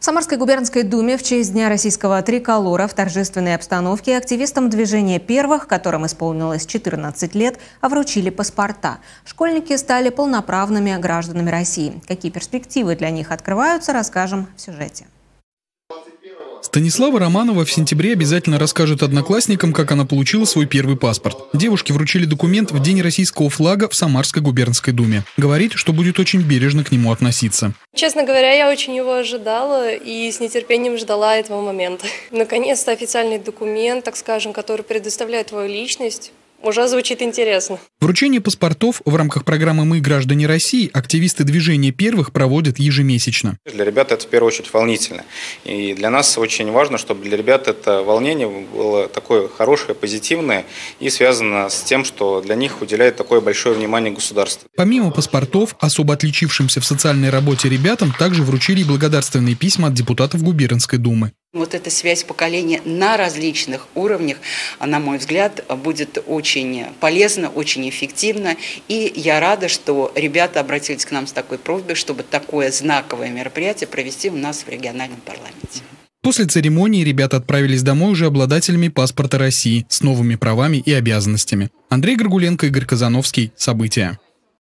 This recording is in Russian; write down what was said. В Самарской губернской думе в честь Дня российского триколора в торжественной обстановке активистам движения первых, которым исполнилось 14 лет, вручили паспорта. Школьники стали полноправными гражданами России. Какие перспективы для них открываются, расскажем в сюжете. Станислава Романова в сентябре обязательно расскажет одноклассникам, как она получила свой первый паспорт. Девушке вручили документ в день российского флага в Самарской губернской думе. Говорит, что будет очень бережно к нему относиться. Честно говоря, я очень его ожидала и с нетерпением ждала этого момента. Наконец-то официальный документ, так скажем, который предоставляет твою личность. Уже звучит интересно. Вручение паспортов в рамках программы «Мы, граждане России» активисты движения первых проводят ежемесячно. Для ребят это в первую очередь волнительно. И для нас очень важно, чтобы для ребят это волнение было такое хорошее, позитивное и связано с тем, что для них уделяет такое большое внимание государство. Помимо паспортов, особо отличившимся в социальной работе ребятам также вручили благодарственные письма от депутатов Губернской думы. Вот эта связь поколений на различных уровнях, на мой взгляд, будет очень полезна, очень эффективна. И я рада, что ребята обратились к нам с такой просьбой, чтобы такое знаковое мероприятие провести у нас в региональном парламенте. После церемонии ребята отправились домой уже обладателями паспорта России с новыми правами и обязанностями. Андрей Горгуленко, Игорь Казановский. События.